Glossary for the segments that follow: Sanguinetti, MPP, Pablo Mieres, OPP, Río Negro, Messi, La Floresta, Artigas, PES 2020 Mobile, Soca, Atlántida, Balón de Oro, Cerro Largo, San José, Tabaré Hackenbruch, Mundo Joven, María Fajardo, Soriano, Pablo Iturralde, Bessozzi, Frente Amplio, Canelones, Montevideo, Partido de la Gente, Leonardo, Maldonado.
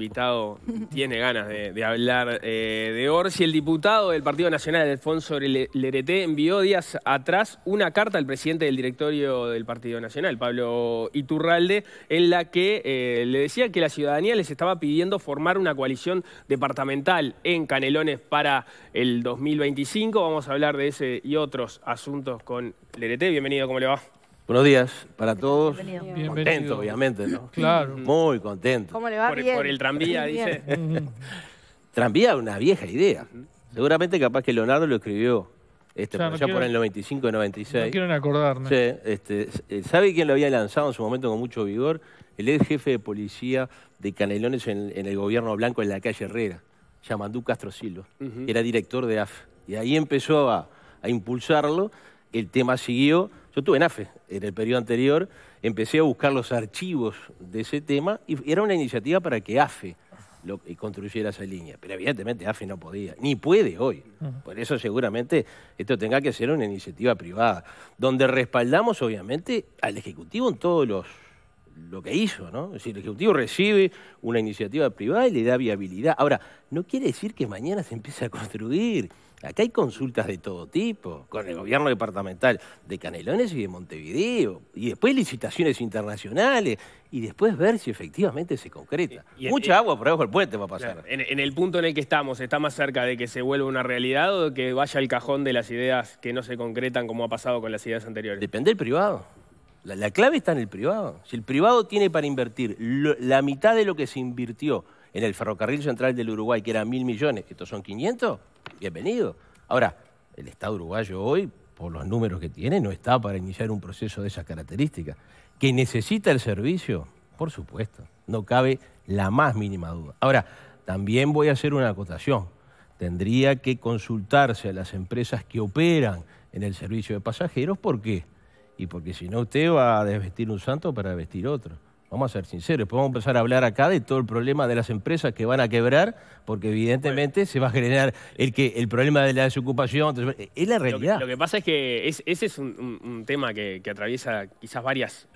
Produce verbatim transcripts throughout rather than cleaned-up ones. invitado tiene ganas de, de hablar eh, de Orsi. El diputado del Partido Nacional, Alfonso Lereté, envió días atrás una carta al presidente del directorio del Partido Nacional, Pablo Iturralde, en la que eh, le decía que la ciudadanía les estaba pidiendo formar una coalición departamental en Canelones para el dos mil veinticinco. Vamos a hablar de ese y otros asuntos con Lereté. Bienvenido, ¿cómo le va? Buenos días para todos. Bienvenido. Contento, bienvenido. Obviamente, ¿no? Claro. Muy contento. ¿Cómo le va? Por, bien. Por el tranvía, dice. Tranvía, una vieja idea. Seguramente capaz que Leonardo lo escribió este, ya, no ya quiero, por el noventa y cinco, noventa y seis. No quieren acordarme. Sí, este, ¿sabe quién lo había lanzado en su momento con mucho vigor? El ex jefe de policía de Canelones en, en el gobierno blanco en la calle Herrera, Yamandú Castro Silo. Uh-huh. Era director de A F E. Y ahí empezó a, a impulsarlo. El tema siguió. Yo estuve en A F E en el periodo anterior, empecé a buscar los archivos de ese tema y era una iniciativa para que A F E lo, construyera esa línea. Pero evidentemente A F E no podía, ni puede hoy. Por eso seguramente esto tenga que ser una iniciativa privada, donde respaldamos obviamente al Ejecutivo en todos los... lo que hizo, ¿no? Es decir, el Ejecutivo recibe una iniciativa privada y le da viabilidad. Ahora, no quiere decir que mañana se empiece a construir. Acá hay consultas de todo tipo, con el gobierno departamental de Canelones y de Montevideo, y después licitaciones internacionales, y después ver si efectivamente se concreta. Y, y Mucha en, agua por abajo del puente va a pasar. En, en el punto en el que estamos, ¿está más cerca de que se vuelva una realidad o de que vaya al cajón de las ideas que no se concretan como ha pasado con las ideas anteriores? Depende del privado. La, la clave está en el privado. Si el privado tiene para invertir lo, la mitad de lo que se invirtió en el ferrocarril central del Uruguay, que era mil millones, estos son quinientos, bienvenido. Ahora, el Estado uruguayo hoy, por los números que tiene, no está para iniciar un proceso de esas características. ¿Que necesita el servicio? Por supuesto, no cabe la más mínima duda. Ahora, también voy a hacer una acotación. Tendría que consultarse a las empresas que operan en el servicio de pasajeros, ¿por qué? Y porque si no usted va a desvestir un santo para vestir otro. Vamos a ser sinceros, después vamos a empezar a hablar acá de todo el problema de las empresas que van a quebrar, porque evidentemente bueno, se va a generar el, que, el problema de la desocupación. Entonces, es la realidad. Lo que, lo que pasa es que es, ese es un, un, un tema que, que atraviesa quizás varias...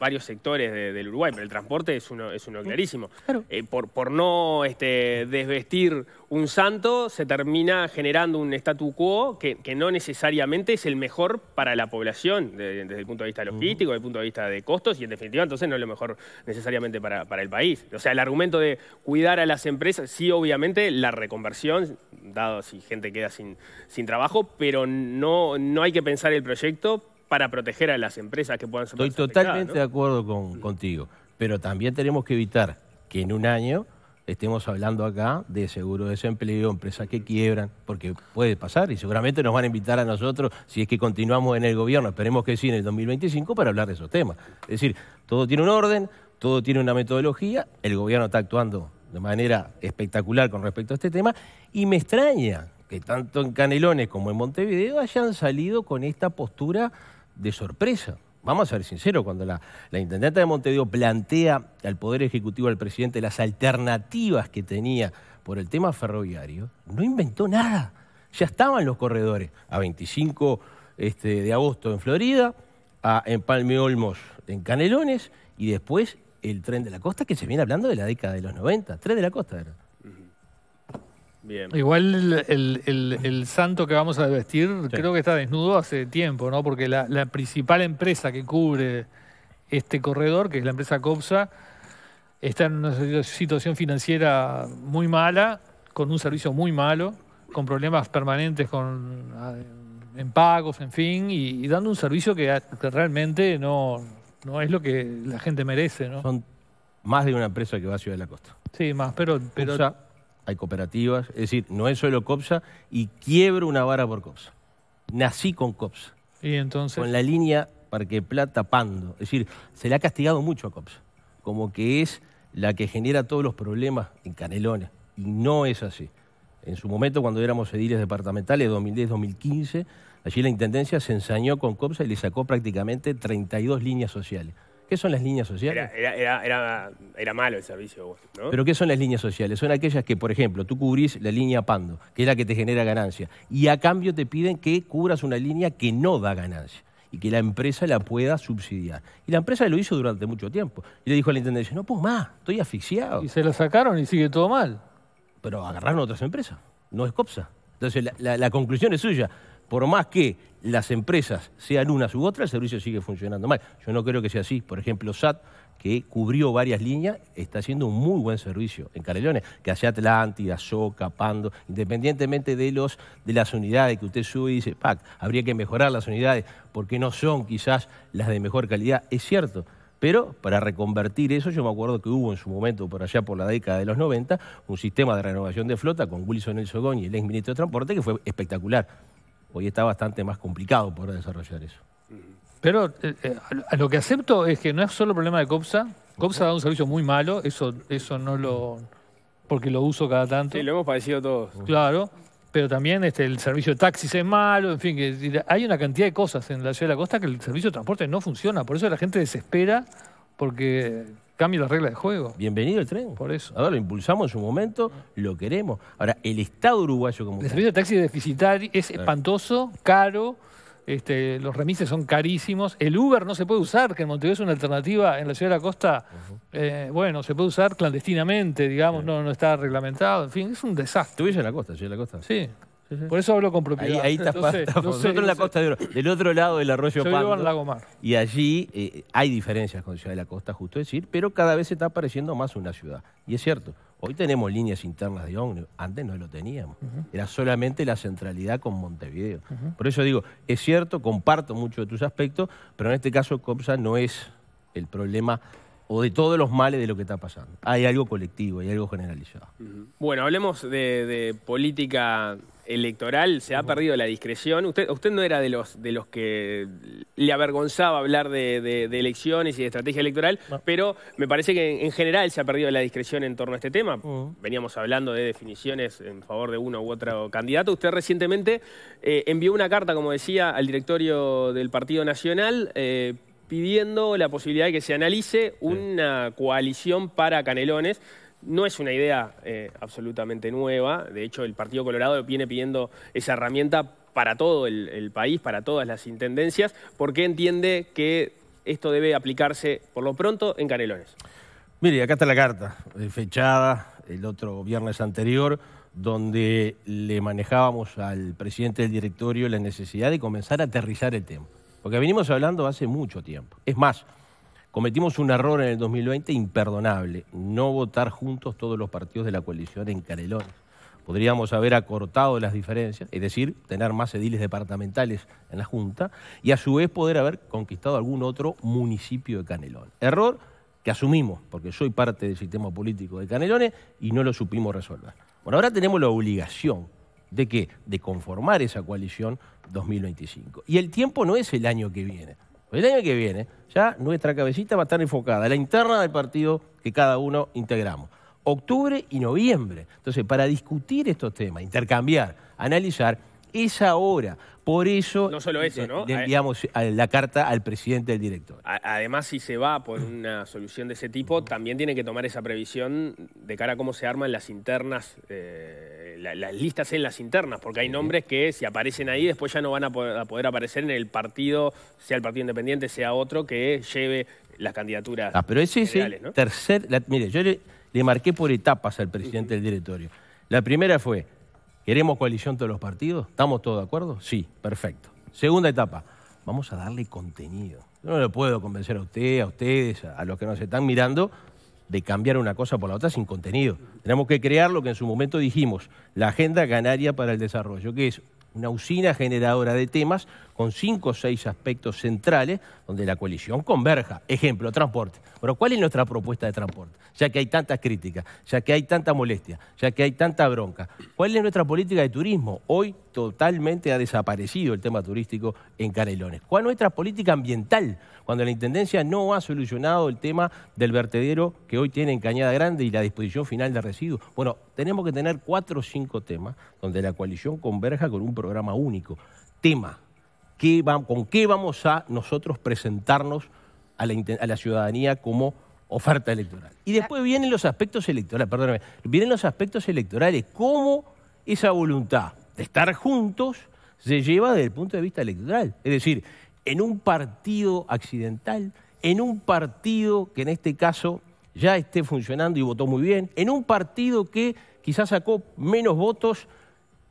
varios sectores de, del Uruguay, pero el transporte es uno, es uno clarísimo. Claro. Eh, por, por no este, desvestir un santo, se termina generando un statu quo que, que no necesariamente es el mejor para la población, de, desde el punto de vista logístico, desde el punto de vista de costos, y en definitiva entonces no es lo mejor necesariamente para, para el país. O sea, el argumento de cuidar a las empresas, sí, obviamente, la reconversión, dado si gente queda sin, sin trabajo, pero no, no hay que pensar el proyecto para proteger a las empresas que puedan ser afectadas. Estoy totalmente, ¿no?, de acuerdo con, contigo, pero también tenemos que evitar que en un año estemos hablando acá de seguro de desempleo, empresas que quiebran, porque puede pasar y seguramente nos van a invitar a nosotros, si es que continuamos en el gobierno, esperemos que sí, en el dos mil veinticinco, para hablar de esos temas. Es decir, todo tiene un orden, todo tiene una metodología, el gobierno está actuando de manera espectacular con respecto a este tema y me extraña que tanto en Canelones como en Montevideo hayan salido con esta postura de sorpresa. Vamos a ser sinceros, cuando la, la intendenta de Montevideo plantea al Poder Ejecutivo, al presidente, las alternativas que tenía por el tema ferroviario, no inventó nada. Ya estaban los corredores a veinticinco este, de agosto en Florida, a, en Palme Olmos en Canelones, y después el tren de la costa, que se viene hablando de la década de los noventa. Tren de la costa era. Bien. Igual el, el, el, el santo que vamos a vestir, sí, creo que está desnudo hace tiempo, ¿no? Porque la, la principal empresa que cubre este corredor, que es la empresa COPSA, está en una situación financiera muy mala, con un servicio muy malo, con problemas permanentes con, en pagos, en fin, y, y dando un servicio que, que realmente no, no es lo que la gente merece, ¿no? Son más de una empresa que va a Ciudad de la Costa. Sí, más, pero... pero COPSA, hay cooperativas, es decir, no es solo COPSA y quiebro una vara por COPSA. Nací con COPSA. ¿Y entonces? Con la línea Parque Plata, Pando. Es decir, se le ha castigado mucho a COPSA, como que es la que genera todos los problemas en Canelones. Y no es así. En su momento, cuando éramos ediles departamentales, dos mil diez, dos mil quince, allí la Intendencia se ensañó con COPSA y le sacó prácticamente treinta y dos líneas sociales. ¿Qué son las líneas sociales? Era, era, era, era malo el servicio, ¿no? Pero ¿qué son las líneas sociales? Son aquellas que, por ejemplo, tú cubrís la línea Pando, que es la que te genera ganancia, y a cambio te piden que cubras una línea que no da ganancia. y que la empresa la pueda subsidiar. Y la empresa lo hizo durante mucho tiempo. Y le dijo al intendente, no puedo más, estoy asfixiado. Y se la sacaron y sigue todo mal. Pero agarraron a otras empresas, no es COPSA. Entonces la, la, la conclusión es suya. Por más que las empresas sean unas u otras, el servicio sigue funcionando mal. Yo no creo que sea así. Por ejemplo, S A T, que cubrió varias líneas, está haciendo un muy buen servicio en Canelones, que hace Atlántida, Soca, Pando, independientemente de, los, de las unidades que usted sube y dice, pac, habría que mejorar las unidades porque no son quizás las de mejor calidad. Es cierto, pero para reconvertir eso, yo me acuerdo que hubo en su momento, por allá por la década de los noventa, un sistema de renovación de flota con Wilson Elzogón y el ex ministro de Transporte que fue espectacular. Hoy está bastante más complicado poder desarrollar eso. Pero eh, eh, lo que acepto es que no es solo problema de COPSA. COPSA da un servicio muy malo, eso, eso no lo... porque lo uso cada tanto. Sí, lo hemos padecido todos. Claro, pero también este, el servicio de taxis es malo, en fin, que hay una cantidad de cosas en la Ciudad de la Costa que el servicio de transporte no funciona, por eso la gente desespera porque cambia las reglas de juego. Bienvenido el tren. Por eso. Ahora lo impulsamos en su momento, lo queremos. Ahora, el Estado uruguayo como... El servicio de taxi es deficitario, es espantoso, caro... Este, los remises son carísimos. El Uber no se puede usar, que en Montevideo es una alternativa. En la Ciudad de la Costa, uh-huh. eh, bueno, se puede usar clandestinamente, digamos, uh-huh. no, no está reglamentado. En fin, es un desastre. Estuviste en la Costa, Ciudad de la Costa. Sí. Sí, sí. Por eso hablo con propiedad. Ahí, ahí está. Nosotros en la Costa de Oro, del otro lado del arroyo Pando, en Lago Mar. Y allí eh, hay diferencias con Ciudad de la Costa, justo decir, pero cada vez se está pareciendo más una ciudad. Y es cierto. Hoy tenemos líneas internas de ómnibus, antes no lo teníamos. Uh-huh. Era solamente la centralidad con Montevideo. Uh-huh. Por eso digo, es cierto, comparto muchos de tus aspectos, pero en este caso COPSA no es el problema o de todos los males de lo que está pasando. Hay algo colectivo, hay algo generalizado. Uh-huh. Bueno, hablemos de, de política electoral, se ha uh-huh. perdido la discreción. Usted, usted no era de los, de los que le avergonzaba hablar de, de, de elecciones y de estrategia electoral, no. Pero me parece que en, en general se ha perdido la discreción en torno a este tema. Uh-huh. Veníamos hablando de definiciones en favor de uno u otro candidato. Usted recientemente eh, envió una carta, como decía, al directorio del Partido Nacional eh, pidiendo la posibilidad de que se analice una sí. coalición para Canelones. No es una idea eh, absolutamente nueva. De hecho, el Partido Colorado viene pidiendo esa herramienta para todo el, el país, para todas las intendencias, porque entiende que esto debe aplicarse, por lo pronto, en Canelones. Mire, acá está la carta, fechada el otro viernes anterior, donde le manejábamos al presidente del directorio la necesidad de comenzar a aterrizar el tema. Porque venimos hablando hace mucho tiempo. Es más... Cometimos un error en el dos mil veinte imperdonable, no votar juntos todos los partidos de la coalición en Canelones. Podríamos haber acortado las diferencias, es decir, tener más ediles departamentales en la Junta y a su vez poder haber conquistado algún otro municipio de Canelones. Error que asumimos, porque soy parte del sistema político de Canelones y no lo supimos resolver. Bueno, ahora tenemos la obligación de ¿qué? De conformar esa coalición dos mil veinticinco. Y el tiempo no es el año que viene. El año que viene ya nuestra cabecita va a estar enfocada a la interna del partido que cada uno integramos. Octubre y noviembre. Entonces, para discutir estos temas, intercambiar, analizar, es ahora. Por eso, no solo eso, ¿no? Le enviamos la carta al presidente del director. Además, si se va por una solución de ese tipo, también tiene que tomar esa previsión de cara a cómo se arman las internas, eh, la, las listas en las internas, porque hay nombres que si aparecen ahí después ya no van a poder, a poder aparecer en el partido, sea el Partido Independiente, sea otro que lleve las candidaturas. Ah, pero ese es el ¿no? tercer... La, mire, yo le, le marqué por etapas al presidente del directorio. La primera fue... ¿Queremos coalición todos los partidos? ¿Estamos todos de acuerdo? Sí, perfecto. Segunda etapa, vamos a darle contenido. Yo no le puedo convencer a usted, a ustedes, a los que nos están mirando, de cambiar una cosa por la otra sin contenido. Tenemos que crear lo que en su momento dijimos, la Agenda Canaria para el Desarrollo, que es una usina generadora de temas con cinco o seis aspectos centrales donde la coalición converja. Ejemplo, transporte. Bueno, ¿cuál es nuestra propuesta de transporte? Ya que hay tantas críticas, ya que hay tanta molestia, ya que hay tanta bronca. ¿Cuál es nuestra política de turismo? Hoy totalmente ha desaparecido el tema turístico en Canelones. ¿Cuál es nuestra política ambiental? Cuando la Intendencia no ha solucionado el tema del vertedero que hoy tiene en Cañada Grande y la disposición final de residuos. Bueno, tenemos que tener cuatro o cinco temas donde la coalición converja con un programa único. Tema, ¿qué va, ¿con qué vamos a nosotros presentarnos a la, a la ciudadanía como oferta electoral? Y después vienen los aspectos electorales, perdóname, vienen los aspectos electorales, cómo esa voluntad de estar juntos se lleva desde el punto de vista electoral. Es decir, en un partido accidental, en un partido que en este caso ya esté funcionando y votó muy bien, en un partido que quizás sacó menos votos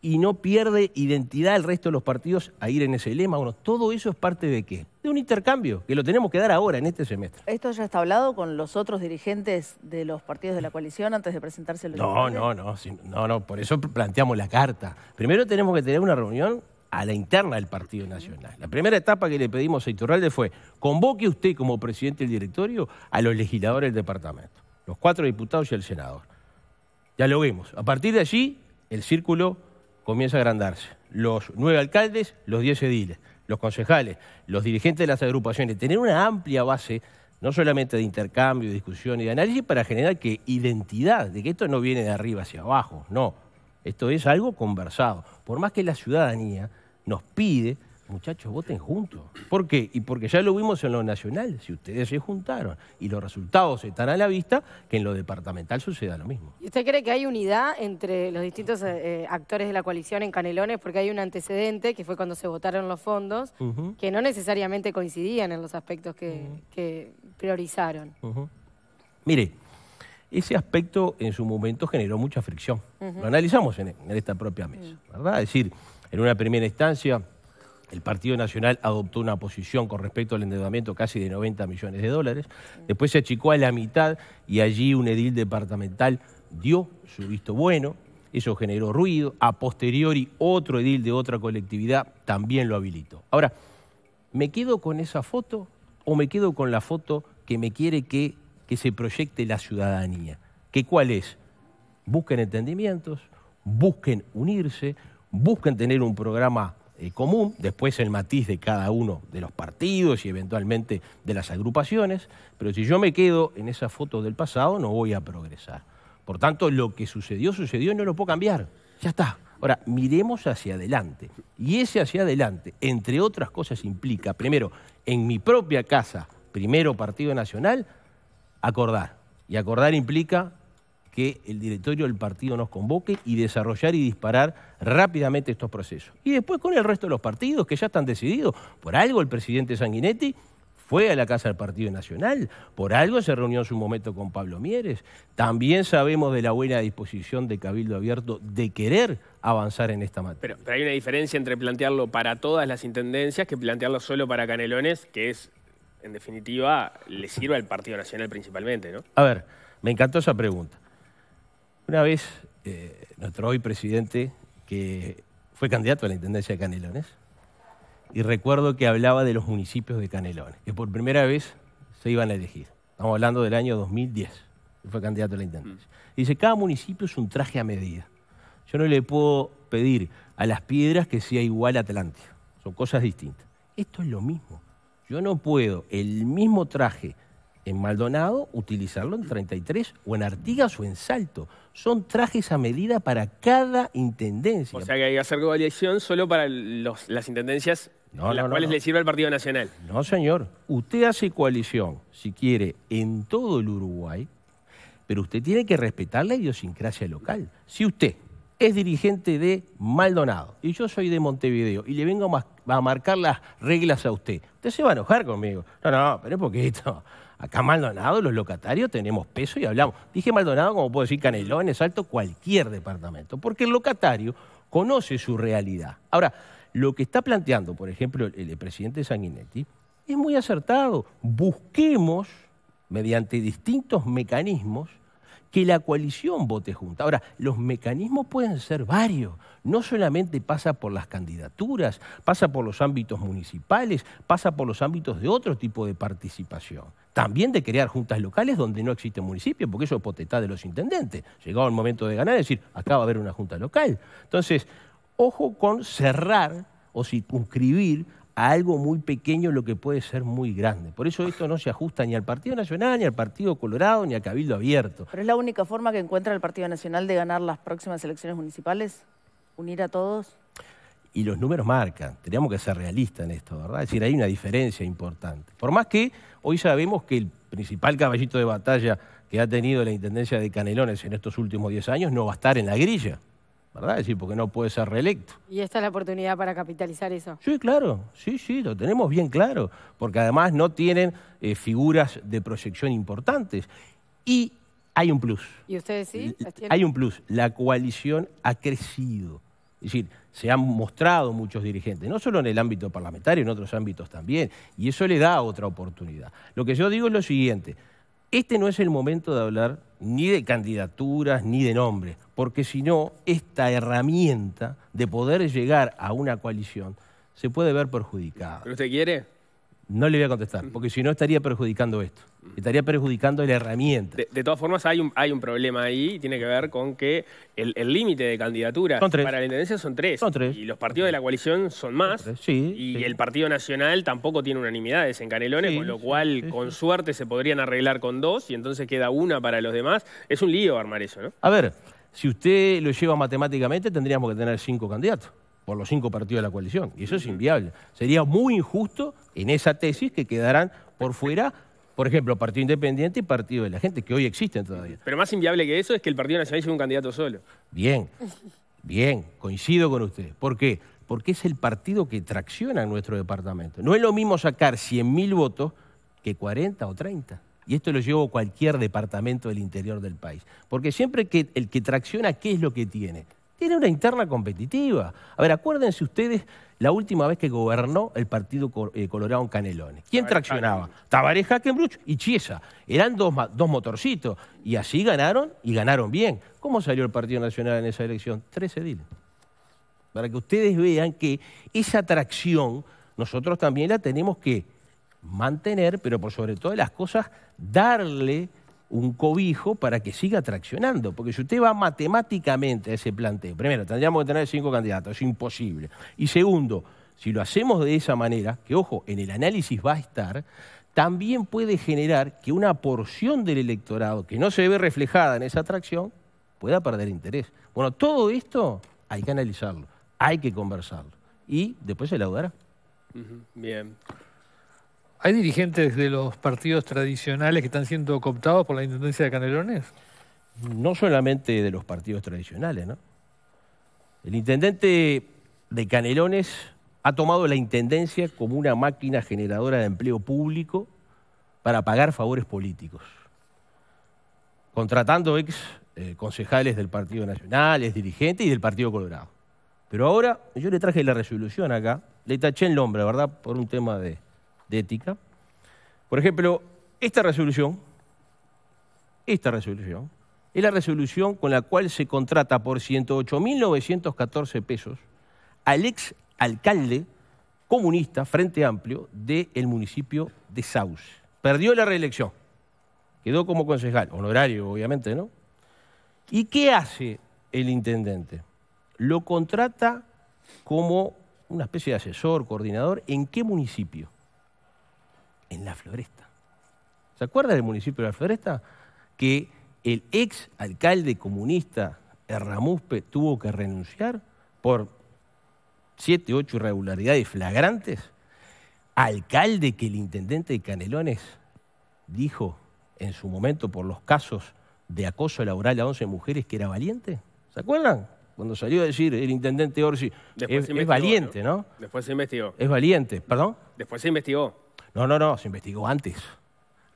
y no pierde identidad el resto de los partidos a ir en ese lema. Bueno, todo eso es parte de ¿qué? De un intercambio, que lo tenemos que dar ahora, en este semestre. ¿Esto ya está hablado con los otros dirigentes de los partidos de la coalición antes de presentarse los No, no, no, si, no, no, por eso planteamos la carta. Primero tenemos que tener una reunión a la interna del Partido Nacional. La primera etapa que le pedimos a Iturralde fue, convoque usted como presidente del directorio a los legisladores del departamento, los cuatro diputados y el senador. Dialoguemos. A partir de allí, el círculo comienza a agrandarse. Los nueve alcaldes, los diez ediles, los concejales, los dirigentes de las agrupaciones. Tener una amplia base, no solamente de intercambio, de discusión y de análisis, para generar que identidad, de que esto no viene de arriba hacia abajo, no. Esto es algo conversado. Por más que la ciudadanía nos pide, muchachos, voten juntos. ¿Por qué? Y porque ya lo vimos en lo nacional, si ustedes se juntaron y los resultados están a la vista, que en lo departamental suceda lo mismo. ¿Y usted cree que hay unidad entre los distintos eh, actores de la coalición en Canelones? Porque hay un antecedente, que fue cuando se votaron los fondos, uh-huh, que no necesariamente coincidían en los aspectos que, uh-huh, que priorizaron. Uh-huh. Mire, ese aspecto en su momento generó mucha fricción. Uh-huh. Lo analizamos en, en esta propia mesa, uh-huh, ¿verdad? Es decir, en una primera instancia, el Partido Nacional adoptó una posición con respecto al endeudamiento casi de noventa millones de dólares. Después se achicó a la mitad y allí un edil departamental dio su visto bueno. Eso generó ruido. A posteriori, otro edil de otra colectividad también lo habilitó. Ahora, ¿me quedo con esa foto o me quedo con la foto que me quiere que, que se proyecte la ciudadanía? ¿Qué cuál es? Busquen entendimientos, busquen unirse, busquen tener un programa común, después el matiz de cada uno de los partidos y eventualmente de las agrupaciones, pero si yo me quedo en esas fotos del pasado no voy a progresar. Por tanto, lo que sucedió, sucedió y no lo puedo cambiar. Ya está. Ahora, miremos hacia adelante. Y ese hacia adelante, entre otras cosas, implica, primero, en mi propia casa, primero Partido Nacional, acordar. Y acordar implica que el directorio del partido nos convoque y desarrollar y disparar rápidamente estos procesos. Y después con el resto de los partidos que ya están decididos. Por algo el presidente Sanguinetti fue a la casa del Partido Nacional, por algo se reunió en su momento con Pablo Mieres. También sabemos de la buena disposición de Cabildo Abierto de querer avanzar en esta materia. Pero, pero hay una diferencia entre plantearlo para todas las intendencias que plantearlo solo para Canelones, que es, en definitiva, le sirve al Partido Nacional principalmente, ¿no? A ver, me encantó esa pregunta. Una vez, eh, nuestro hoy presidente, que fue candidato a la Intendencia de Canelones, y recuerdo que hablaba de los municipios de Canelones, que por primera vez se iban a elegir. Estamos hablando del año dos mil diez, que fue candidato a la Intendencia. Y dice, cada municipio es un traje a medida. Yo no le puedo pedir a Las Piedras que sea igual a Atlántida. Son cosas distintas. Esto es lo mismo. Yo no puedo el mismo traje en Maldonado, utilizarlo en treinta y tres, o en Artigas o en Salto. Son trajes a medida para cada intendencia. O sea que hay que hacer coalición solo para los, las intendencias no, en las no, cuales no. le sirve al Partido Nacional. No, señor. Usted hace coalición, si quiere, en todo el Uruguay, pero usted tiene que respetar la idiosincrasia local. Si usted es dirigente de Maldonado y yo soy de Montevideo y le vengo a marcar las reglas a usted, usted se va a enojar conmigo. No, no, pero es poquito. Acá Maldonado, los locatarios, tenemos peso y hablamos. Dije Maldonado, como puedo decir Canelones, Salto, cualquier departamento, porque el locatario conoce su realidad. Ahora, lo que está planteando, por ejemplo, el, el presidente Sanguinetti, es muy acertado. Busquemos, mediante distintos mecanismos, que la coalición vote junta. Ahora, los mecanismos pueden ser varios. No solamente pasa por las candidaturas, pasa por los ámbitos municipales, pasa por los ámbitos de otro tipo de participación. También de crear juntas locales donde no existe municipio, porque eso es potestad de los intendentes. Llegado el momento de ganar, es decir, acá va a haber una junta local. Entonces, ojo con cerrar o circunscribir a algo muy pequeño lo que puede ser muy grande. Por eso esto no se ajusta ni al Partido Nacional, ni al Partido Colorado, ni a Cabildo Abierto. ¿Pero es la única forma que encuentra el Partido Nacional de ganar las próximas elecciones municipales? ¿Unir a todos? Y los números marcan. Tenemos que ser realistas en esto, ¿verdad? Es decir, hay una diferencia importante. Por más que hoy sabemos que el principal caballito de batalla que ha tenido la Intendencia de Canelones en estos últimos diez años no va a estar en la grilla. ¿verdad? Es decir, porque no puede ser reelecto. ¿Y esta es la oportunidad para capitalizar eso? Sí, claro, sí, sí, lo tenemos bien claro, porque además no tienen eh, figuras de proyección importantes. Y hay un plus. ¿Y ustedes sí? Hay un plus. La coalición ha crecido. Es decir, se han mostrado muchos dirigentes, no solo en el ámbito parlamentario, en otros ámbitos también, y eso le da otra oportunidad. Lo que yo digo es lo siguiente, este no es el momento de hablar ni de candidaturas ni de nombres, porque si no, esta herramienta de poder llegar a una coalición se puede ver perjudicada. ¿Pero usted quiere? No le voy a contestar, porque si no estaría perjudicando esto. Estaría perjudicando la herramienta. De, de todas formas, hay un, hay un problema ahí, tiene que ver con que el límite de candidaturas para la Intendencia son tres. Son tres. Y los partidos de la coalición son más. Son sí, y sí. el Partido Nacional tampoco tiene unanimidades en Canelones, sí, con lo cual, sí, sí, con suerte, se podrían arreglar con dos y entonces queda una para los demás. Es un lío armar eso, ¿no? A ver, si usted lo lleva matemáticamente, tendríamos que tener cinco candidatos por los cinco partidos de la coalición, y eso es inviable. Sería muy injusto en esa tesis que quedarán por fuera, por ejemplo, Partido Independiente y Partido de la Gente, que hoy existen todavía. Pero más inviable que eso es que el Partido Nacional lleve un candidato solo. Bien, bien, coincido con usted. ¿Por qué? Porque es el partido que tracciona en nuestro departamento. No es lo mismo sacar cien mil votos que cuarenta o treinta. Y esto lo llevo a cualquier departamento del interior del país. Porque siempre que el que tracciona, ¿qué es lo que tiene? Tiene una interna competitiva. A ver, acuérdense ustedes la última vez que gobernó el Partido Colorado en Canelones. ¿Quién traccionaba? Tabaré, Hackenbruch y Chiesa. Eran dos, dos motorcitos. Y así ganaron, y ganaron bien. ¿Cómo salió el Partido Nacional en esa elección? Tres ediles. Para que ustedes vean que esa tracción nosotros también la tenemos que mantener, pero por sobre todas las cosas, darle un cobijo para que siga traccionando, porque si usted va matemáticamente a ese planteo, primero, tendríamos que tener cinco candidatos, es imposible. Y segundo, si lo hacemos de esa manera, que ojo, en el análisis va a estar, también puede generar que una porción del electorado que no se ve reflejada en esa tracción pueda perder interés. Bueno, todo esto hay que analizarlo, hay que conversarlo, y después se laudará. Bien. ¿Hay dirigentes de los partidos tradicionales que están siendo cooptados por la Intendencia de Canelones? No solamente de los partidos tradicionales, ¿no? El intendente de Canelones ha tomado la Intendencia como una máquina generadora de empleo público para pagar favores políticos, contratando ex eh, concejales del Partido Nacional, ex dirigentes y del Partido Colorado. Pero ahora, yo le traje la resolución acá, le taché el nombre, ¿verdad?, por un tema de... de ética. Por ejemplo, esta resolución, esta resolución, es la resolución con la cual se contrata por ciento ocho mil novecientos catorce pesos al ex alcalde comunista Frente Amplio del municipio de Sauce. Perdió la reelección, quedó como concejal, honorario obviamente, ¿no? ¿Y qué hace el intendente? Lo contrata como una especie de asesor, coordinador, ¿en qué municipio? En La Floresta. ¿Se acuerdan del municipio de La Floresta? Que el ex alcalde comunista Erramuzpe tuvo que renunciar por siete, ocho irregularidades flagrantes. Alcalde que el intendente de Canelones dijo en su momento por los casos de acoso laboral a once mujeres que era valiente. ¿Se acuerdan? Cuando salió a decir el intendente Orsi, es, es valiente, ¿no? ¿no? Después se investigó. Es valiente, ¿perdón? Después se investigó. No, no, no, se investigó antes.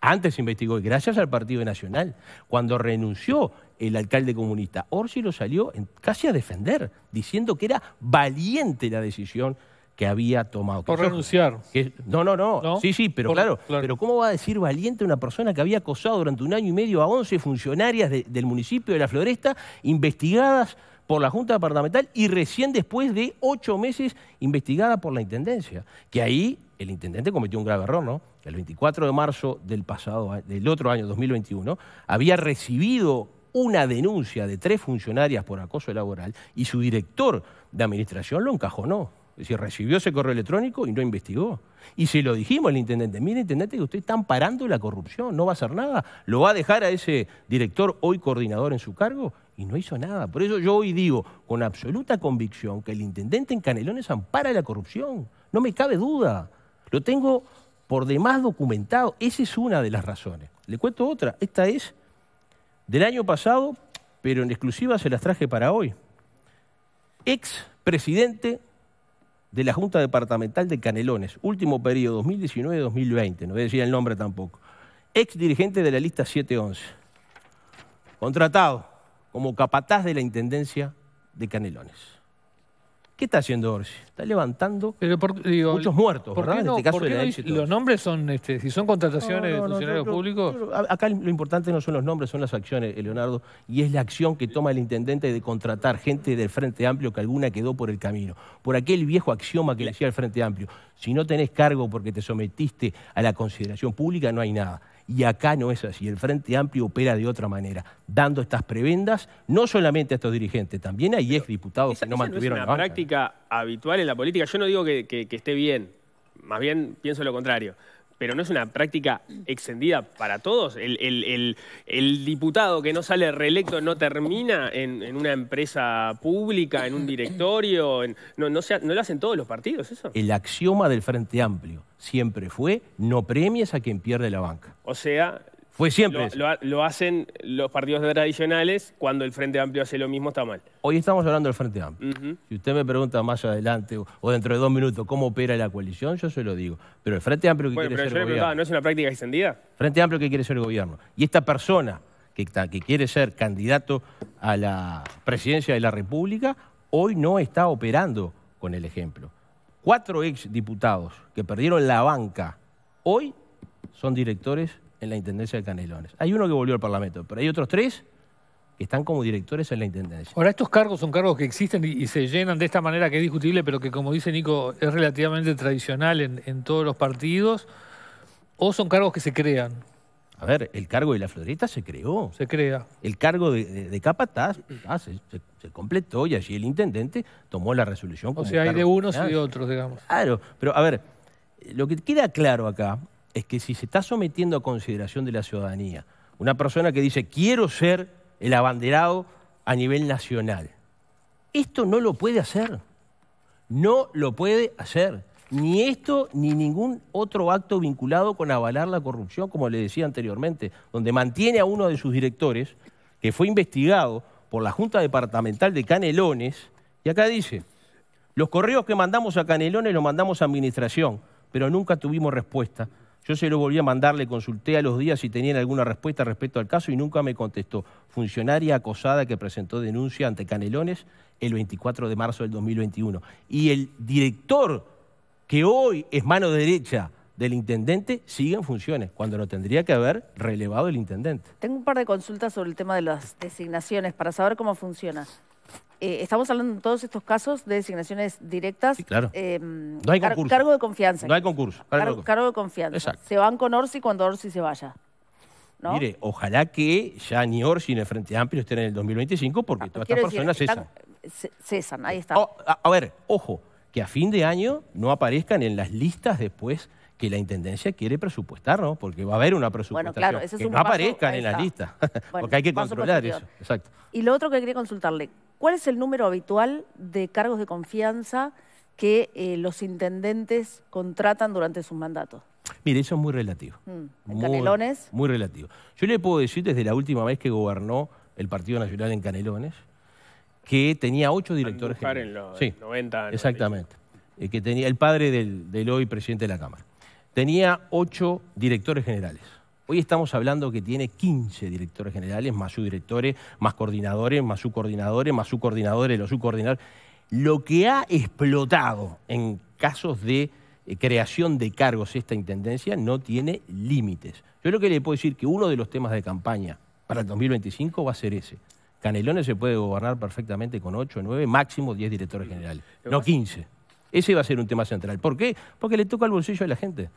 Antes se investigó, y gracias al Partido Nacional. Cuando renunció el alcalde comunista, Orsi lo salió en, casi a defender, diciendo que era valiente la decisión que había tomado. Por que renunciar. Que, no, no, no, no. Sí, sí, pero por, claro, claro. Pero ¿cómo va a decir valiente una persona que había acosado durante un año y medio a once funcionarias de, del municipio de La Floresta, investigadas por la Junta Departamental y recién después de ocho meses investigada por la Intendencia? Que ahí el intendente cometió un grave error, ¿no? El veinticuatro de marzo del pasado, del otro año, dos mil veintiuno, había recibido una denuncia de tres funcionarias por acoso laboral y su director de administración lo encajonó. Es decir, recibió ese correo electrónico y no investigó. Y se lo dijimos al intendente, mire intendente, que usted está amparando la corrupción, no va a hacer nada, lo va a dejar a ese director hoy coordinador en su cargo y no hizo nada. Por eso yo hoy digo con absoluta convicción que el intendente en Canelones ampara la corrupción, no me cabe duda, lo tengo por demás documentado, esa es una de las razones. Le cuento otra, esta es del año pasado, pero en exclusiva se las traje para hoy. expresidente de la Junta Departamental de Canelones, último periodo, dos mil diecinueve dos mil veinte, no voy a decir el nombre tampoco, ex dirigente de la lista siete once, contratado como capataz de la Intendencia de Canelones. ¿Qué está haciendo Orsi? Está levantando Pero por, digo, muchos muertos, ¿por ¿verdad? No, en este caso ¿por qué de la no, éxito. Los nombres son, este, si son contrataciones no, no, no, de funcionarios no, no, públicos... No, no, acá lo importante no son los nombres, son las acciones, Leonardo, y es la acción que toma el intendente de contratar gente del Frente Amplio que alguna quedó por el camino. Por aquel viejo axioma que le decía el Frente Amplio, si no tenés cargo porque te sometiste a la consideración pública, no hay nada. Y acá no es así, el Frente Amplio opera de otra manera, dando estas prebendas no solamente a estos dirigentes, también hay exdiputados que no mantuvieron la banca. Es una práctica habitual en la política, yo no digo que, que, que esté bien, más bien pienso lo contrario, pero no es una práctica extendida para todos. El, el, el, el diputado que no sale reelecto no termina en, en una empresa pública, en un directorio, en, no, no, se, no lo hacen todos los partidos eso. El axioma del Frente Amplio siempre fue, no premies a quien pierde la banca. O sea, fue siempre lo, lo, lo hacen los partidos tradicionales, cuando el Frente Amplio hace lo mismo está mal. Hoy estamos hablando del Frente Amplio. Uh-huh. Si usted me pregunta más adelante o, o dentro de dos minutos cómo opera la coalición, yo se lo digo. Pero el Frente Amplio que bueno, quiere pero ser yo gobierno... Preguntaba, ¿no es una práctica extendida? Frente Amplio que quiere ser gobierno. Y esta persona que, que quiere ser candidato a la presidencia de la República, hoy no está operando con el ejemplo. Cuatro exdiputados que perdieron la banca hoy son directores en la Intendencia de Canelones. Hay uno que volvió al Parlamento, pero hay otros tres que están como directores en la Intendencia. Ahora, estos cargos son cargos que existen y, y se llenan de esta manera que es discutible, pero que, como dice Nico, es relativamente tradicional en, en todos los partidos, o son cargos que se crean. A ver, el cargo de La Floresta se creó. Se crea. El cargo de, de, de capataz ah, se, se, se completó y allí el intendente tomó la resolución. Como o sea, hay de unos y de otros, digamos. Claro, pero a ver, lo que queda claro acá es que si se está sometiendo a consideración de la ciudadanía, una persona que dice, quiero ser el abanderado a nivel nacional, esto no lo puede hacer. No lo puede hacer. Ni esto ni ningún otro acto vinculado con avalar la corrupción, como le decía anteriormente, donde mantiene a uno de sus directores, que fue investigado por la Junta Departamental de Canelones, y acá dice, los correos que mandamos a Canelones los mandamos a Administración, pero nunca tuvimos respuesta. Yo se lo volví a mandar, le consulté a los días si tenían alguna respuesta respecto al caso y nunca me contestó. Funcionaria acosada que presentó denuncia ante Canelones el veinticuatro de marzo del dos mil veintiuno. Y el director, que hoy es mano derecha del intendente, sigue en funciones, cuando lo tendría que haber relevado el intendente. Tengo un par de consultas sobre el tema de las designaciones para saber cómo funciona. Eh, estamos hablando en todos estos casos de designaciones directas. Sí, claro. Eh, no hay concurso. Car cargo de confianza. No hay concurso. Cargo, Car cargo de confianza. Exacto. Se van con Orsi cuando Orsi se vaya. ¿No? Mire, ojalá que ya ni Orsi ni el Frente Amplio estén en el dos mil veinticinco, porque ah, todas estas personas cesan. Cesan, ahí está. O, a, a ver, ojo, que a fin de año no aparezcan en las listas después que la Intendencia quiere presupuestar, ¿no? Porque va a haber una presupuestación. Bueno, claro, ese es que un no paso, aparezcan en las listas, bueno, porque hay que controlar posterior. Eso. Exacto. Y lo otro que quería consultarle, ¿cuál es el número habitual de cargos de confianza que eh, los intendentes contratan durante sus mandatos? Mire, eso es muy relativo. Mm. ¿En muy, Canelones? Muy relativo. Yo le puedo decir desde la última vez que gobernó el Partido Nacional en Canelones, que tenía ocho directores generales. En los sí, noventa. Exactamente. Eh, que tenía, el padre del, del hoy presidente de la Cámara. Tenía ocho directores generales. Hoy estamos hablando que tiene quince directores generales, más sus directores, más coordinadores, más sus coordinadores, más sus coordinadores, los subcoordinadores. Lo que ha explotado en casos de eh, creación de cargos esta Intendencia no tiene límites. Yo lo que le puedo decir que uno de los temas de campaña para el dos mil veinticinco va a ser ese. Canelones se puede gobernar perfectamente con ocho, nueve, máximo diez directores generales, no quince. Ese va a ser un tema central. ¿Por qué? Porque le toca al bolsillo de la gente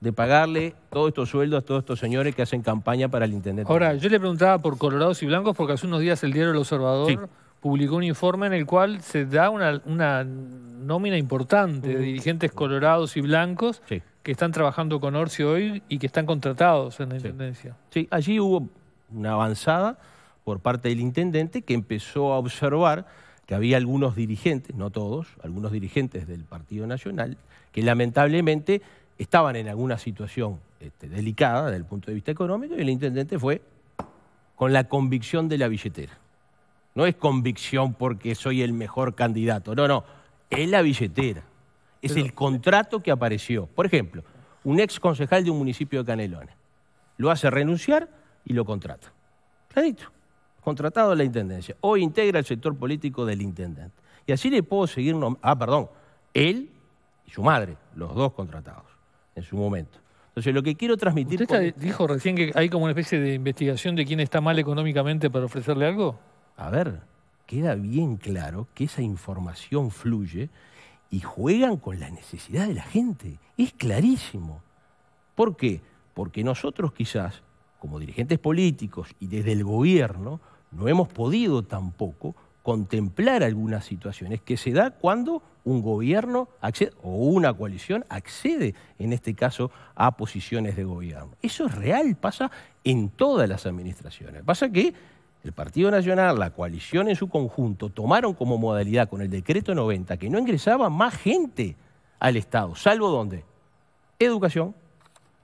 de pagarle todos estos sueldos a todos estos señores que hacen campaña para el intendente. Ahora, yo le preguntaba por colorados y blancos porque hace unos días el diario El Observador sí. publicó un informe en el cual se da una, una nómina importante de dirigentes colorados y blancos sí. que están trabajando con Orsi hoy y que están contratados en la sí. Intendencia. Sí, allí hubo una avanzada por parte del intendente que empezó a observar que había algunos dirigentes, no todos, algunos dirigentes del Partido Nacional, que lamentablemente estaban en alguna situación este, delicada desde el punto de vista económico y el intendente fue con la convicción de la billetera. No es convicción porque soy el mejor candidato. No, no. Es la billetera. Es el contrato que apareció. Por ejemplo, un ex concejal de un municipio de Canelones lo hace renunciar y lo contrata. Clarito. Contratado a la intendencia. Hoy integra el sector político del intendente. Y así le puedo seguir... Nom- ah, perdón. Él y su madre, los dos contratados en su momento. Entonces, lo que quiero transmitir... ¿Usted está, con... dijo recién que hay como una especie de investigación de quién está mal económicamente para ofrecerle algo? A ver, queda bien claro que esa información fluye y juegan con la necesidad de la gente. Es clarísimo. ¿Por qué? Porque nosotros quizás, como dirigentes políticos y desde el gobierno, no hemos podido tampoco contemplar algunas situaciones que se da cuando un gobierno accede, o una coalición accede, en este caso, a posiciones de gobierno. Eso es real, pasa en todas las administraciones. Pasa que el Partido Nacional, la coalición en su conjunto, tomaron como modalidad con el decreto noventa que no ingresaba más gente al Estado, salvo ¿dónde? Educación,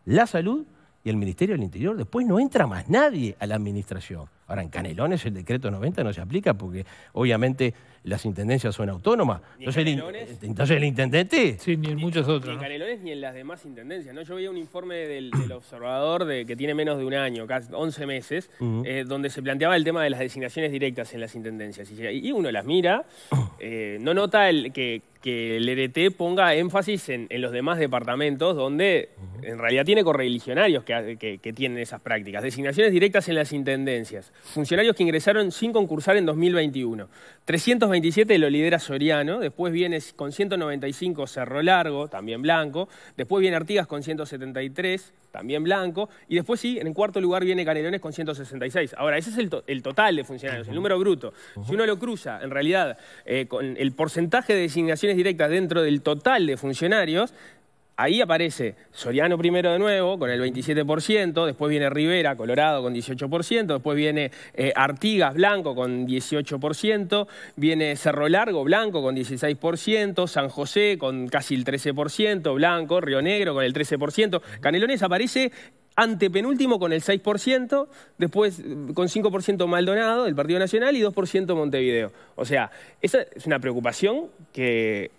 la salud y el Ministerio del Interior. Después no entra más nadie a la administración. Ahora, en Canelones el decreto noventa no se aplica porque, obviamente, las intendencias son autónomas. Entonces, en Canelones, el, in entonces el intendente... Sí, ni en muchos otros. Ni en ¿no? Canelones ni en las demás intendencias. ¿No? Yo veía un informe del, del observador de, que tiene menos de un año, casi once meses, uh-huh. eh, donde se planteaba el tema de las designaciones directas en las intendencias. Y, y uno las mira, eh, no nota el, que, que el L R T ponga énfasis en, en los demás departamentos donde uh-huh. en realidad tiene correligionarios que, que, que tienen esas prácticas. Designaciones directas en las intendencias. Funcionarios que ingresaron sin concursar en dos mil veintiuno. trescientos veintisiete lo lidera Soriano, después viene con ciento noventa y cinco Cerro Largo, también blanco, después viene Artigas con ciento setenta y tres, también blanco, y después sí, en cuarto lugar viene Canelones con ciento sesenta y seis. Ahora, ese es el, to el total de funcionarios, el número bruto. Si uno lo cruza, en realidad, eh, con el porcentaje de designaciones directas dentro del total de funcionarios, ahí aparece Soriano primero de nuevo con el veintisiete por ciento, después viene Rivera, Colorado con dieciocho por ciento, después viene eh, Artigas, Blanco con dieciocho por ciento, viene Cerro Largo, Blanco con dieciséis por ciento, San José con casi el trece por ciento, Blanco, Río Negro con el trece por ciento, Canelones aparece antepenúltimo con el seis por ciento, después con cinco por ciento Maldonado, del Partido Nacional, y dos por ciento Montevideo. O sea, esa es una preocupación que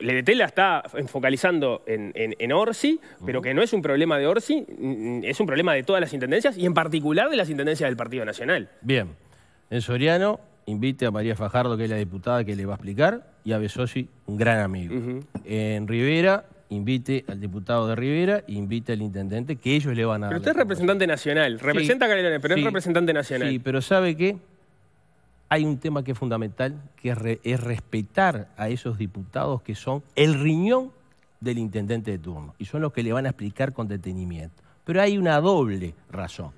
Lereté la está enfocalizando en, en, en Orsi, pero que no es un problema de Orsi, es un problema de todas las intendencias, y en particular de las intendencias del Partido Nacional. Bien. En Soriano, invite a María Fajardo, que es la diputada que le va a explicar, y a Bessozzi, un gran amigo. Uh-huh. En Rivera... invite al diputado de Rivera, invite al intendente, que ellos le van a dar. Pero usted es representante nacional, representa a Canelones, pero es representante nacional. Sí, pero ¿sabe qué? Hay un tema que es fundamental, que es, re, es respetar a esos diputados que son el riñón del intendente de turno, y son los que le van a explicar con detenimiento. Pero hay una doble razón.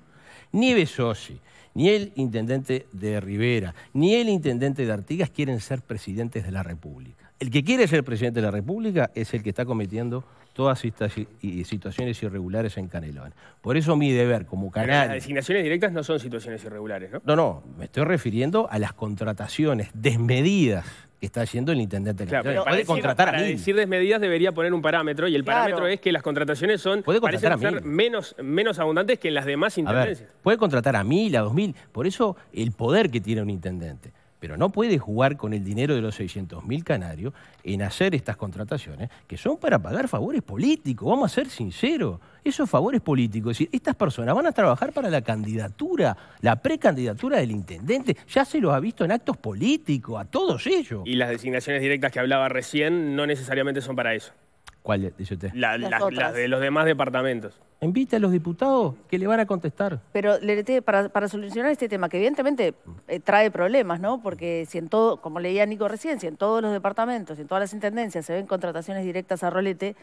Ni Bessozzi, ni el intendente de Rivera, ni el intendente de Artigas quieren ser presidentes de la República. El que quiere ser presidente de la República es el que está cometiendo todas estas situaciones irregulares en Canelones. Por eso mi deber como canario... Las designaciones directas no son situaciones irregulares, ¿no? No, no, me estoy refiriendo a las contrataciones desmedidas que está haciendo el intendente. Claro, pero puede decir, contratar a mí. Para decir desmedidas debería poner un parámetro, y el claro. parámetro es que las contrataciones son puede contratar parecen a ser menos, menos abundantes que en las demás intendencias. A ver, puede contratar a mil, a dos mil, por eso el poder que tiene un intendente. Pero no puede jugar con el dinero de los seiscientos mil canarios en hacer estas contrataciones, que son para pagar favores políticos, vamos a ser sinceros. Esos favores políticos, es decir, estas personas van a trabajar para la candidatura, la precandidatura del intendente, ya se los ha visto en actos políticos, a todos ellos. Y las designaciones directas que hablaba recién no necesariamente son para eso. ¿Cuál dice usted? La, las, las, las de los demás departamentos. Invita a los diputados que le van a contestar. Pero, Lereté, para, para solucionar este tema, que evidentemente eh, trae problemas, ¿no? Porque si en todo, como leía Nico recién, si en todos los departamentos, si en todas las intendencias se ven contrataciones directas a rolete,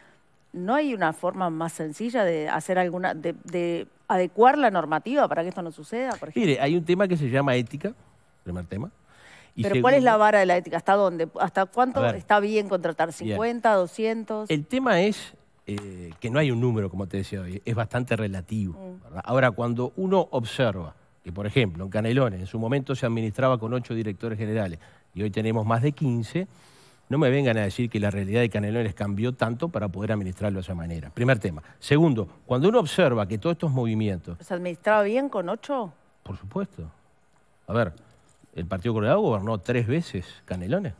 ¿no hay una forma más sencilla de hacer alguna, de, de adecuar la normativa para que esto no suceda? Por ejemplo. Mire, hay un tema que se llama ética, primer tema. Pero segundo, ¿cuál es la vara de la ética? ¿Hasta dónde? ¿Hasta cuánto ver, está bien contratar? ¿cincuenta, bien. doscientos? El tema es eh, que no hay un número, como te decía hoy, es bastante relativo. Mm. ¿Verdad? Ahora, cuando uno observa que, por ejemplo, en Canelones, en su momento se administraba con ocho directores generales y hoy tenemos más de quince, no me vengan a decir que la realidad de Canelones cambió tanto para poder administrarlo de esa manera. Primer tema. Segundo, cuando uno observa que todos estos movimientos... ¿Se administraba bien con ocho? Por supuesto. A ver... el Partido Colorado gobernó tres veces Canelones.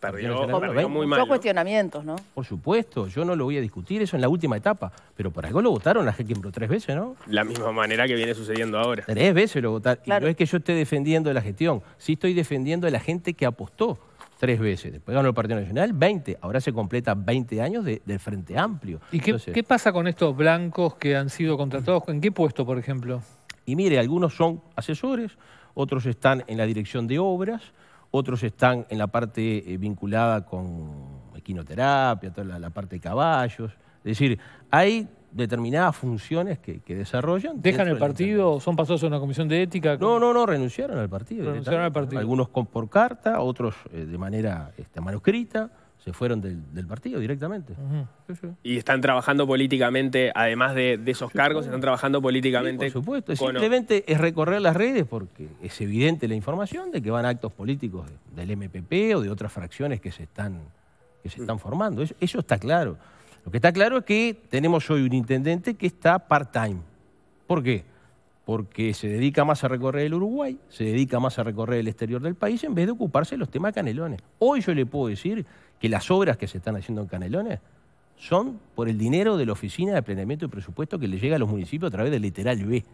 Perdió, perdió muy mal. Muchos cuestionamientos, ¿no? Por supuesto, yo no lo voy a discutir, eso en la última etapa. Pero por algo lo votaron a Jequimbro tres veces, ¿no? La misma manera que viene sucediendo ahora. Tres veces lo votaron. Claro. Y no es que yo esté defendiendo de la gestión, sí estoy defendiendo de la gente que apostó tres veces. Después ganó el Partido Nacional, veinte. Ahora se completa veinte años de, del Frente Amplio. ¿Y qué, Entonces, qué pasa con estos blancos que han sido contratados? ¿En qué puesto, por ejemplo? Y mire, algunos son asesores, otros están en la dirección de obras, otros están en la parte eh, vinculada con equinoterapia, toda la, la parte de caballos. Es decir, hay determinadas funciones que, que desarrollan. ¿Dejan el partido? ¿Son pasados a una comisión de ética? No, no, no, renunciaron al partido. Renunciaron al partido. Algunos con, por carta, otros eh, de manera este, manuscrita. Se fueron del, del partido directamente. Uh-huh. Sí, sí. Y están trabajando políticamente, además de, de esos sí, cargos, están trabajando políticamente. Sí, por supuesto, es simplemente es recorrer las redes porque es evidente la información de que van actos políticos del M P P o de otras fracciones que se están, que se están formando. Eso, eso está claro. Lo que está claro es que tenemos hoy un intendente que está part-time. ¿Por qué? Porque se dedica más a recorrer el Uruguay, se dedica más a recorrer el exterior del país en vez de ocuparse de los temas de Canelones. Hoy yo le puedo decir que las obras que se están haciendo en Canelones son por el dinero de la Oficina de Planeamiento y Presupuesto que le llega a los municipios a través del literal B. Es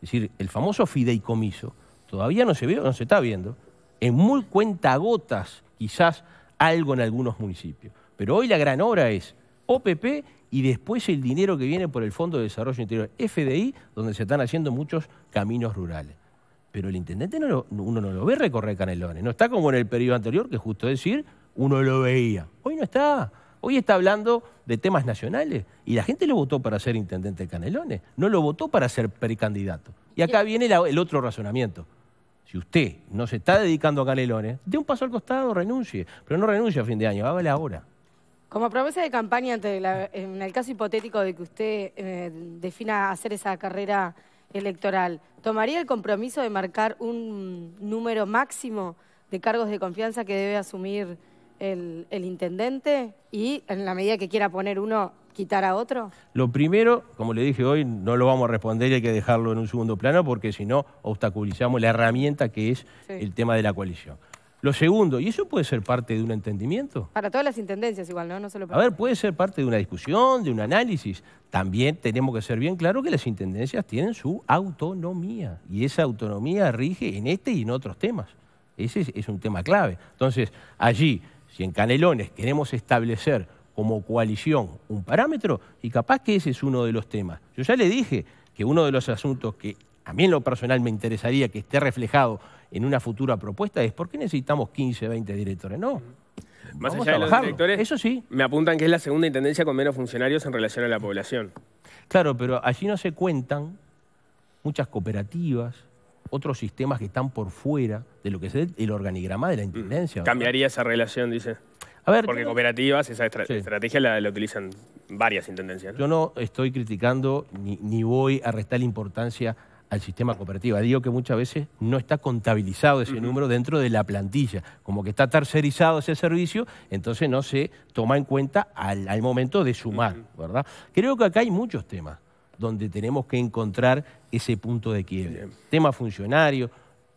decir, el famoso fideicomiso todavía no se ve, no se está viendo, en muy cuentagotas quizás algo en algunos municipios. Pero hoy la gran obra es O P P y después el dinero que viene por el Fondo de Desarrollo Interior, F D I, donde se están haciendo muchos caminos rurales. Pero el intendente no lo, uno no lo ve recorrer Canelones, no está como en el periodo anterior, que es justo decir, uno lo veía. Hoy no está, hoy está hablando de temas nacionales y la gente lo votó para ser intendente de Canelones, no lo votó para ser precandidato. Y acá viene la, el otro razonamiento. Si usted no se está dedicando a Canelones, dé un paso al costado, renuncie, pero no renuncie a fin de año, hágale ahora. Como promesa de campaña, ante la, en el caso hipotético de que usted eh, defina hacer esa carrera electoral, ¿tomaría el compromiso de marcar un número máximo de cargos de confianza que debe asumir el, el intendente y, en la medida que quiera poner uno, quitar a otro? Lo primero, como le dije hoy, no lo vamos a responder y hay que dejarlo en un segundo plano porque si no obstaculizamos la herramienta que es sí. el tema de la coalición. Lo segundo, y eso puede ser parte de un entendimiento. Para todas las intendencias igual, ¿no? No solo para... A ver, puede ser parte de una discusión, de un análisis. También tenemos que ser bien claros que las intendencias tienen su autonomía. Y esa autonomía rige en este y en otros temas. Ese es, es un tema clave. Entonces, allí, si en Canelones queremos establecer como coalición un parámetro, y capaz que ese es uno de los temas. Yo ya le dije que uno de los asuntos que a mí en lo personal me interesaría que esté reflejado en una futura propuesta es ¿por qué necesitamos quince, veinte directores? No. Más Vamos allá de los directores, eso sí. Me apuntan que es la segunda intendencia con menos funcionarios en relación a la población. Claro, pero allí no se cuentan muchas cooperativas, otros sistemas que están por fuera de lo que es el organigrama de la intendencia. Mm. Cambiaría esa relación, dice. A ver, porque cooperativas, esa estra sí. estrategia la, la utilizan varias intendencias, ¿no? Yo no estoy criticando ni, ni voy a restar importancia al sistema cooperativo. Digo que muchas veces no está contabilizado ese uh-huh. número dentro de la plantilla. Como que está tercerizado ese servicio, entonces no se toma en cuenta al, al momento de sumar, uh-huh. ¿verdad? Creo que acá hay muchos temas donde tenemos que encontrar ese punto de quiebre. Bien. Tema funcionario,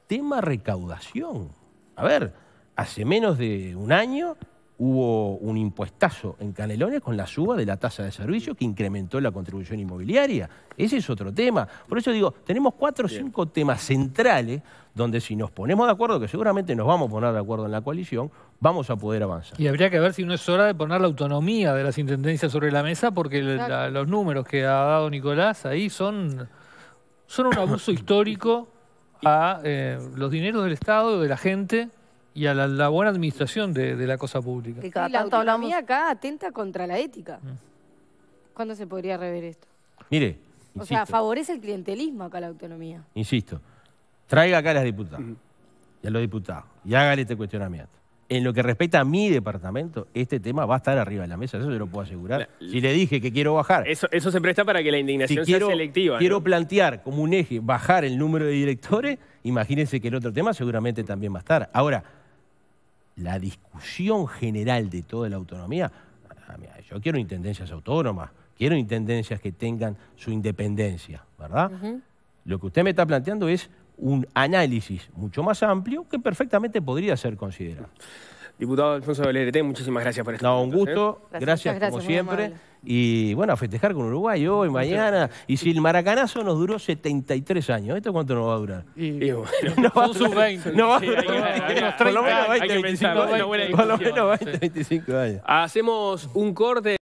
tema recaudación. A ver, hace menos de un año hubo un impuestazo en Canelones con la suba de la tasa de servicio que incrementó la contribución inmobiliaria. Ese es otro tema. Por eso digo, tenemos cuatro o cinco temas centrales donde si nos ponemos de acuerdo, que seguramente nos vamos a poner de acuerdo en la coalición, vamos a poder avanzar. Y habría que ver si no es hora de poner la autonomía de las intendencias sobre la mesa porque claro. la, los números que ha dado Nicolás ahí son, son un abuso histórico a eh, los dineros del Estado, de la gente y a la, la buena administración de, de la cosa pública. Que cada y la tanto autonomía hablamos... acá atenta contra la ética. ¿Cuándo se podría rever esto? Mire, insisto, o sea, favorece el clientelismo acá la autonomía. Insisto, traiga acá a las diputadas uh-huh. y a los diputados y hágale este cuestionamiento. En lo que respecta a mi departamento, este tema va a estar arriba de la mesa, eso se lo puedo asegurar. La, si le dije que quiero bajar... Eso, eso se presta para que la indignación si sea quiero, selectiva. Quiero ¿no? plantear como un eje bajar el número de directores, imagínense que el otro tema seguramente también va a estar. Ahora, la discusión general de toda la autonomía, yo quiero intendencias autónomas, quiero intendencias que tengan su independencia, ¿verdad? Uh-huh. Lo que usted me está planteando es un análisis mucho más amplio que perfectamente podría ser considerado. Diputado Alfonso Lereté, muchísimas gracias por estar. No, un gusto, ¿eh? gracias, gracias, gracias como siempre. Y bueno, a festejar con Uruguay hoy, mañana. Y si el maracanazo nos duró setenta y tres años, ¿esto cuánto nos va a durar? Y, y bueno, no va a durar, veinte. No va a durar. Sí, por lo menos veinte, veinticinco años. Hacemos un corte.